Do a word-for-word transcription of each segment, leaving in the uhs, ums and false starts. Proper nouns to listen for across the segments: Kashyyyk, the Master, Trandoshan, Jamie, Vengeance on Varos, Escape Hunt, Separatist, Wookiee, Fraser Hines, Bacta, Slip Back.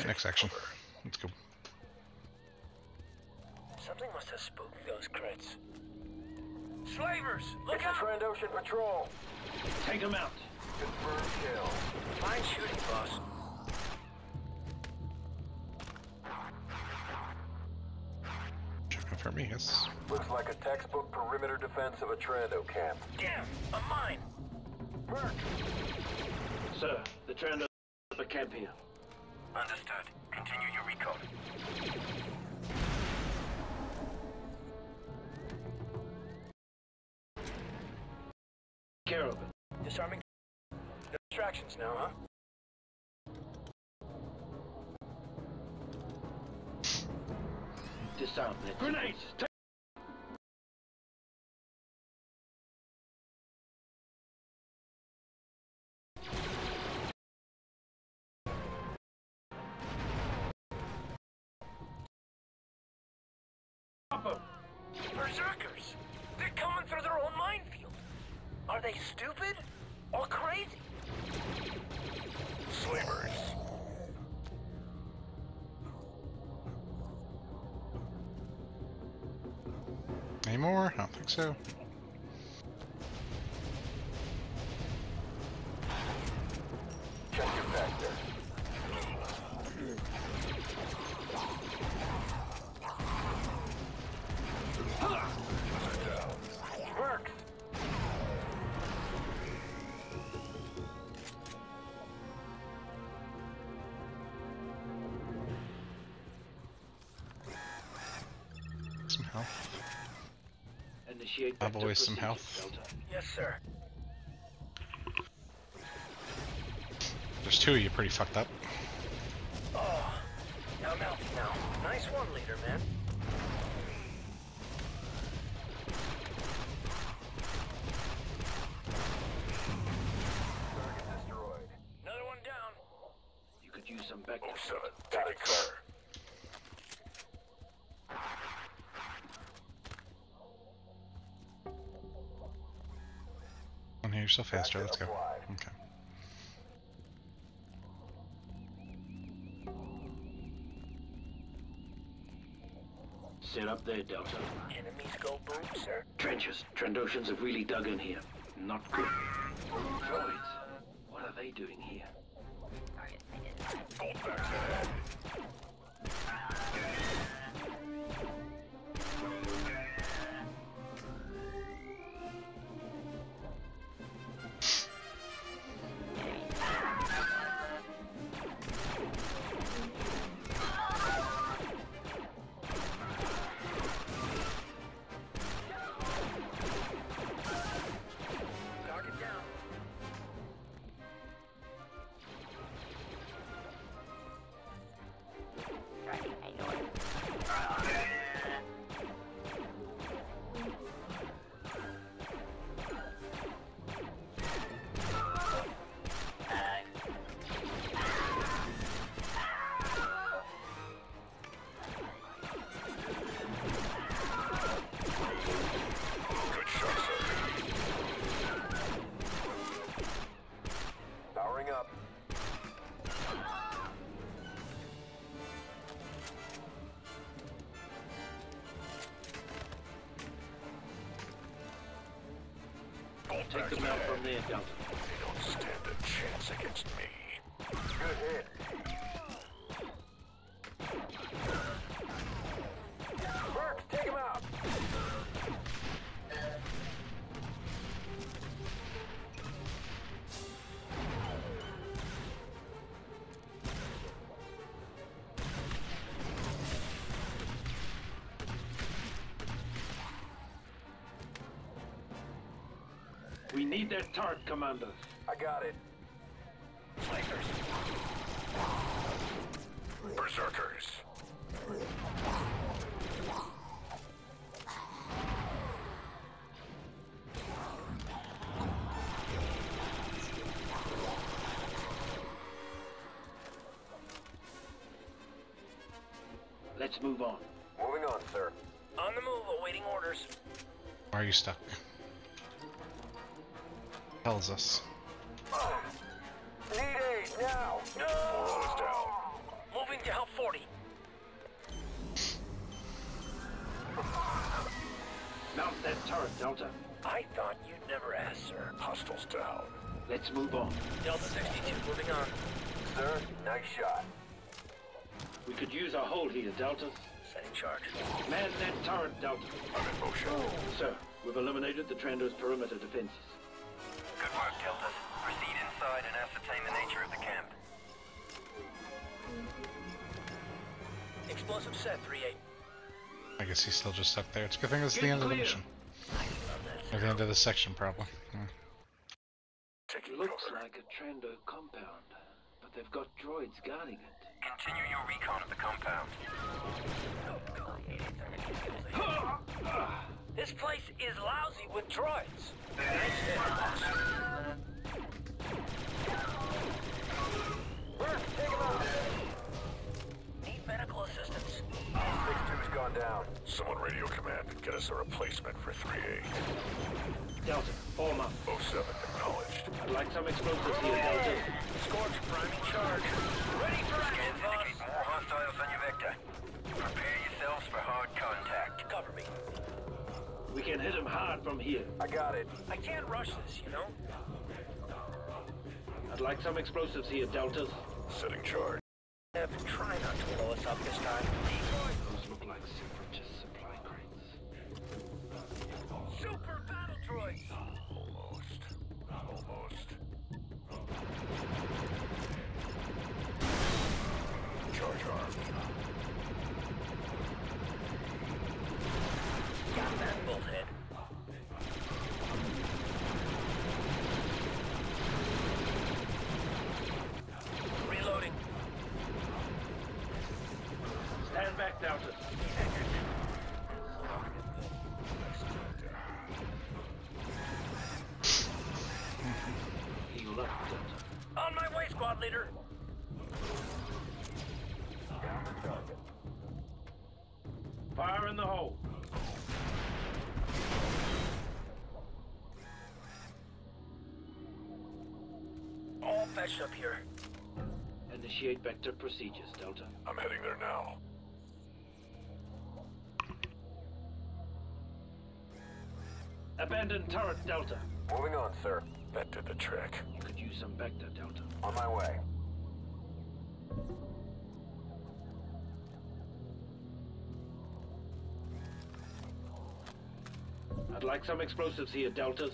Right, next action. Let's go. Something must have spooked those crits. Slavers, look it's out! Trandoshan patrol. Take them out. Confirm kill. Fine shooting, boss. For me, yes. Looks like a textbook perimeter defense of a Trando camp. Damn, a mine! Work! Sir, the Trando are camp here. Understood. Continue your recon. Care of it. Disarming. No distractions now, huh? Disarm it. Grenades! Take Berserkers! They're coming through their own minefield! Are they stupid or crazy? Slavers! Any more? I don't think so. Check your Bacta. Works. Some health. I've always some health. Yes, sir. There's two of you pretty fucked up. Oh, now mouth now. Nice one, leader, man. Target destroyed. Another one down. You could use some back. Oh, seven. Take a car. You're so faster, let's go. Okay. Sit up there, Delta. Enemies go boom, sir. Trenches. Trandoshans have really dug in here. Not good. Droids. What are they doing here? Take them out from there, Delta. They don't stand a chance against me. Good hit. Burke, take him out. We need that turret, Commander. I got it. Flankers. Berserkers. Let's move on. Moving on, sir. On the move, awaiting orders. Are you stuck? Tells us. Oh. Need aid now! No! Down. Moving to help forty. Mount that turret, Delta. I thought you'd never ask, sir. Hostiles down. Let's move on. Delta sixty-two, moving on. Sir, nice shot. We could use our hold here, Delta. Setting charge. Man that turret, Delta. I'm in motion. Oh, sir, we've eliminated the Trando's perimeter defenses. Good work, Delta. Proceed inside and ascertain the nature of the camp. Explosive set, three eight. I guess he's still just stuck there. It's a good thing it's the end clear. of the mission. Or the end of the section, probably. Yeah. It looks like a Trando compound, but they've got droids guarding it. Continue your recon of the compound. This place is lousy with droids. Burke, take him out. Need medical assistance. six two's gone down. Someone radio command. Get us a replacement for three eight. Delta, form up. oh seven, acknowledged. I'd like some explosives here, Delta. Scorch, priming charge. Ready for action, boss. More hostiles on your vector. Prepare yourselves for hard contact. Cover me. We can hit them hard from here. I got it. I can't rush this, you know? I'd like some explosives here, Deltas. Setting charge. Try not to blow us up this time. Those look like Separatist supply crates. Super battle droids! Almost. Almost. Charge armed. Got that bullet. Delta. On my way, squad leader. Fire in the hole. All fetched up here. Initiate vector procedures, Delta. I'm heading there now. Abandoned turret, Delta. Moving on, sir. That did the trick. You could use some Bacta, Delta. On my way. I'd like some explosives here, Deltas.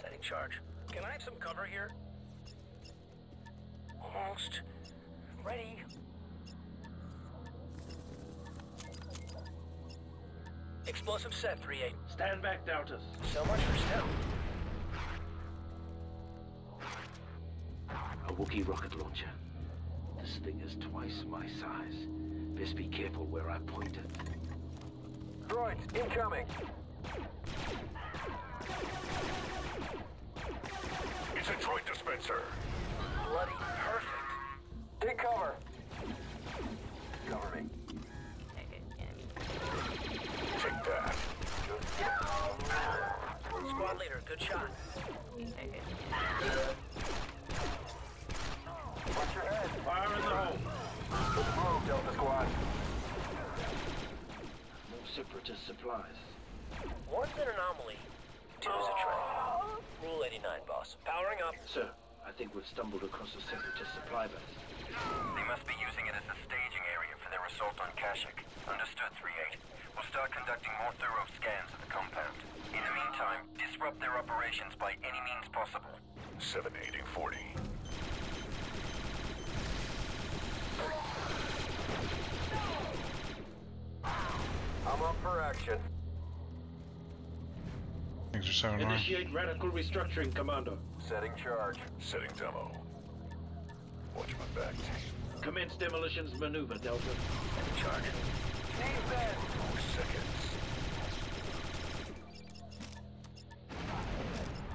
Setting charge. Can I have some cover here? Almost. Ready. Explosive set, three eight. Stand back, Deltas. So much for stealth. A Wookiee rocket launcher. This thing is twice my size. Best be careful where I point it. Droids, incoming! It's a droid dispenser! Bloody perfect! Take cover! Cover me. Take that. Squad leader, good shot. Watch your head. Fire in the hole. Good move, Delta Squad. More Separatist supplies. One's an anomaly. Two's a trap. Rule eighty-nine, boss. Powering up. Sir, I think we've stumbled across a Separatist supply base. They must be using it as a staging area for their assault on Kashyyyk. Understood, three eight. We'll start conducting more thorough scans of the compound. In the meantime, disrupt their operations by any means possible. seven eighty forty. I'm up for action. Things are so annoying. Initiate radical restructuring, Commando. Setting charge. Setting demo. Watch my back. Commence demolitions maneuver, Delta. Setting charge. Four seconds.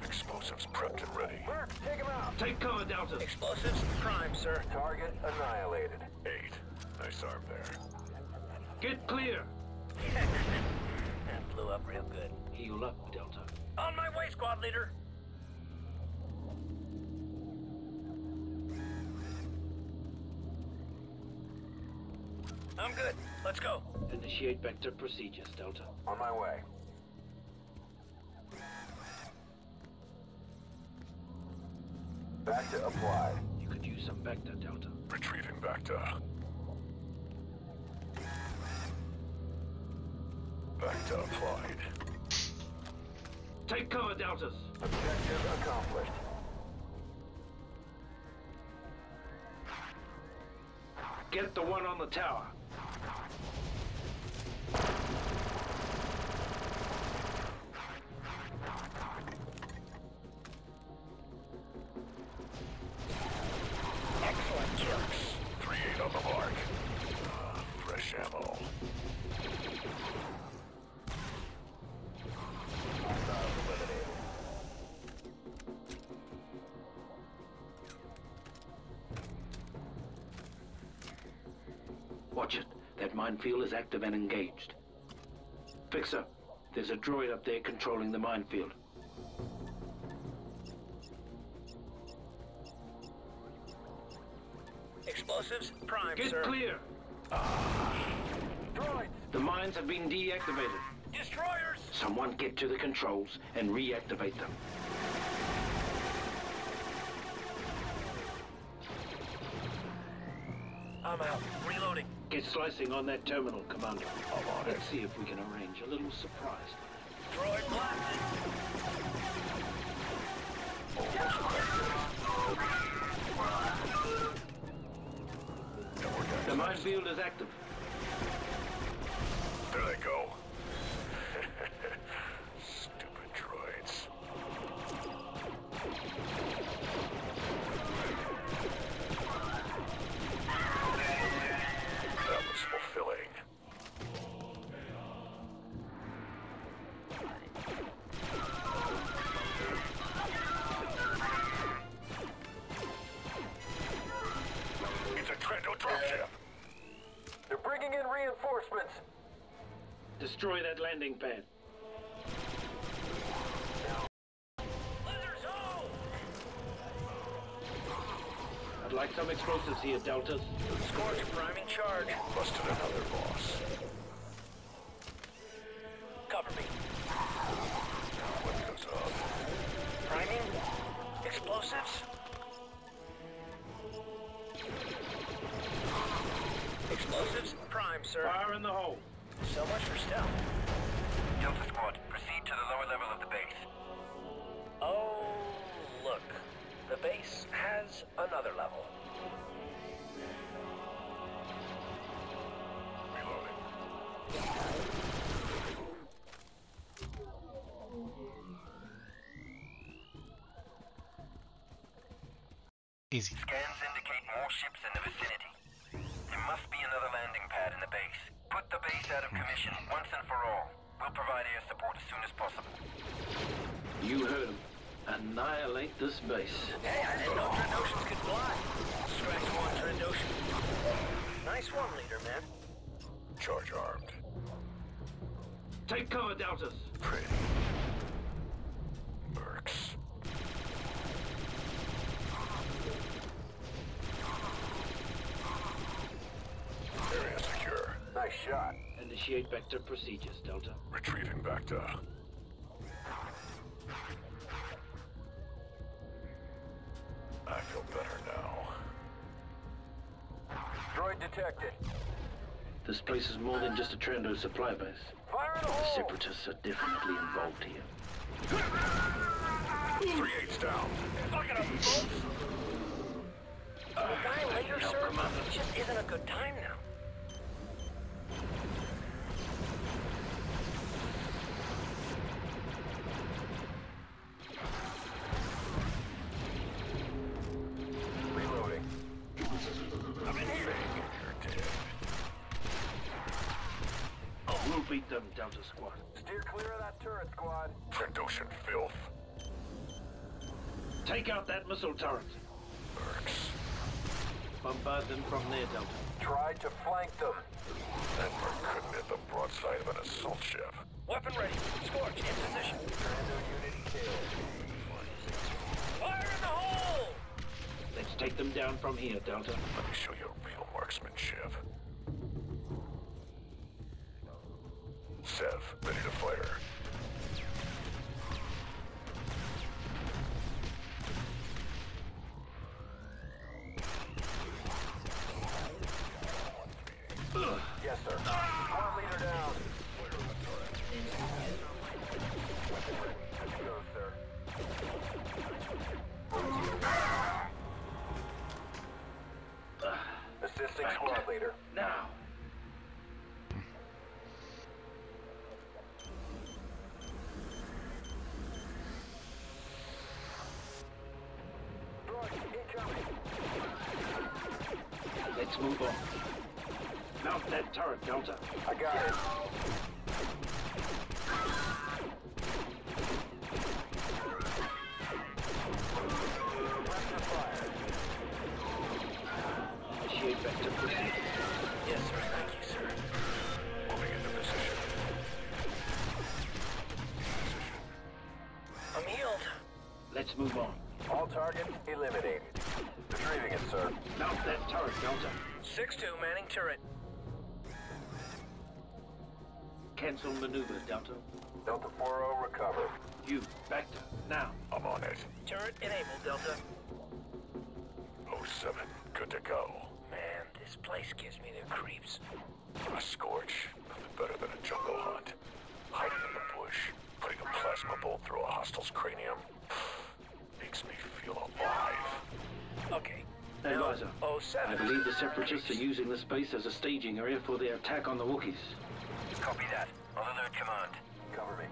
Explosives prepped and ready. Merc, take him out. Take cover, Delta. Explosives, prime, sir. Target annihilated. Eight. Nice arm there. Get clear. That blew up real good. Heal up, Delta. On my way, squad leader. I'm good. Let's go. Initiate vector procedures, Delta. On my way. Bacta applied. You could use some Bacta, Delta. Retrieving Bacta. Bacta applied. Take cover, Deltas. Objective accomplished. Get the one on the tower. Excellent kills. Three eight on the mark. Uh, fresh ammo. Watch it. That minefield is active and engaged. Fixer, there's a droid up there controlling the minefield. Explosives prime, sir. Get clear! Ah. Droids! The mines have been deactivated. Destroyers! Someone get to the controls and reactivate them. I'm out. Reloading. Get slicing on that terminal, Commander. I'm on it. Let's see if we can arrange a little surprise. Droid blasted! Oh, the minefield is active. There they go. Stupid droids. That was fulfilling. It's a Trando dropship. They're bringing in reinforcements. Destroy that landing pad. I'd like some explosives here, Deltas. Scorch priming charge. Busted another boss. Cover me. Windows up. Priming. Explosives. Explosives prime, sir. Fire in the hole. So much for stealth. Delta Squad, proceed to the lower level of the base. Oh, look. The base has another level. Reloading. Easy. Scans indicate more ships in the vicinity. There must be another landing pad in the base. Put the base out of commission once and for all. We'll provide air support as soon as possible. You heard him. Annihilate this base. Hey, I didn't know Trandoshans could fly. Scratch one, Trandoshan. Nice one, leader, man. Charge armed. Take cover, Deltas. Pretty. Mercs. Area secure. Nice shot. Initiate vector procedures, Delta. Retrieving Bacta. I feel better now. Droid detected. This place is more than just a Trando supply base. Fire in the hole. The Separatists are definitely involved here. three eight's down. Fuck it up, folks. The guy later, sir, it just isn't a good time now. Beat them, Delta Squad. Steer clear of that turret, Squad. Trandoshan filth. Take out that missile turret. Mercs. Bombard them from there, Delta. Try to flank them. That merc couldn't hit the broadside of an assault ship. Weapon ready. Scorch, in position. Trando unit killed. Fire in the hole! Let's take them down from here, Delta. Let me show you real marksmanship. Sev, ready to fire. Yes, sir. Squad leader down. Good to go, sir. Assisting squad leader. Now. Let's move on. Mount that turret, Delta. I got it. Shield back to position. Yes, sir. Thank you, sir. Moving into position. I'm healed. Let's move on. All targets eliminated. Retrieving it, sir. Mount that turret, Delta. six two, manning turret. Cancel maneuver, Delta. Delta four oh, recover. You, Bacta, now. I'm on it. Turret enabled, Delta. oh seven, good to go. Man, this place gives me the creeps. A scorch, nothing better than a jungle hunt. Hiding in the bush, putting a plasma bolt through a hostile's cranium. Makes me feel alive. Okay. Hey, Liza. oh seven. I believe the Separatists are using the space as a staging area for their attack on the Wookiees. Copy that. On alert command. Cover me.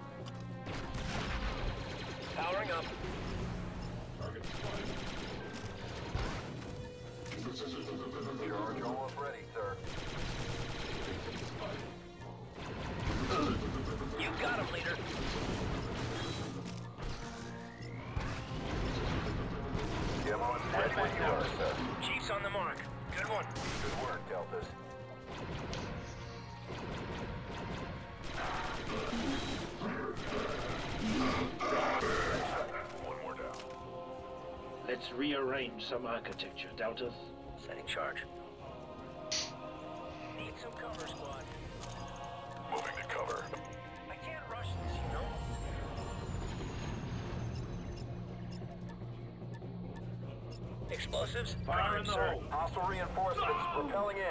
Powering up. Target spotted. Your R J O F ready, sir. Uh, you got him, leader. Ready when you are, sir. Chief's on the mark. Good one. Good work, Deltas. One more down. Let's rearrange some architecture, Deltas. Setting charge. Need some cover, squad. Moving to cover. I can't rush this, you know. Explosives, fire in the hole. Hostile reinforcements, repelling in.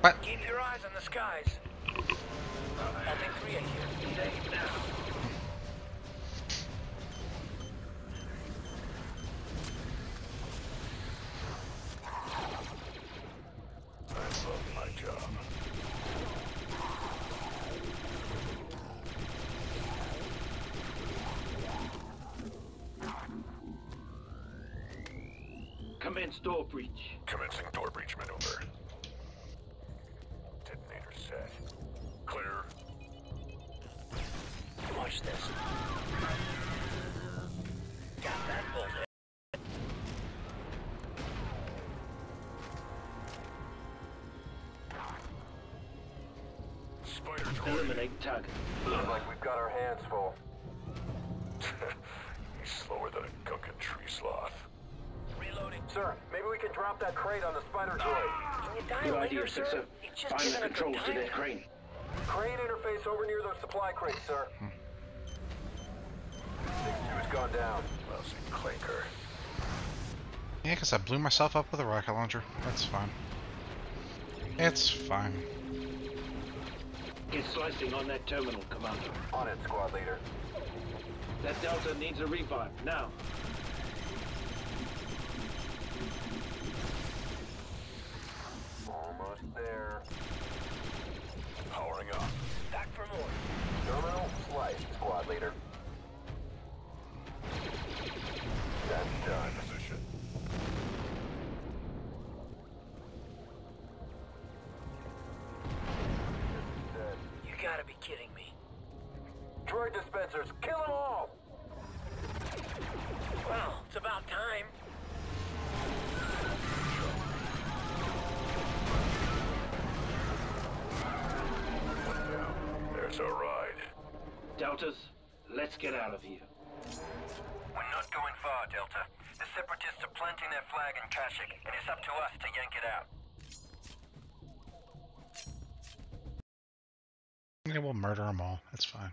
What? Keep your eyes on the skies. I'll take three in here. Today, now. I love my job. Commence door breach. Commencing door breach maneuver. Detonator set. Clear. Watch this. Got that bolt. Spider droid. Eliminate target. Looks like we've got our hands full. He's slower than a gunkin' tree sloth. Sir, maybe we can drop that crate on the spider droid. Can you die Good later, idea, sir? sir? Just Find the controls to that crane. Crane interface over near those supply crates, sir. Hmm. six two has gone down. Lousy clinker. Yeah, because I blew myself up with a rocket launcher. That's fine. It's fine. Get slicing on that terminal, Commander. On it, squad leader. That Delta needs a revive, now. There. Powering up. Back for more. Terminal slice, squad leader. That's done. Position. You gotta be kidding me. Droid dispensers, kill them all! Well, it's about time. A ride. Deltas, let's get out of here. We're not going far, Delta. The Separatists are planting their flag in Kashyyyk, and it's up to us to yank it out. Yeah, we'll murder them all. That's fine.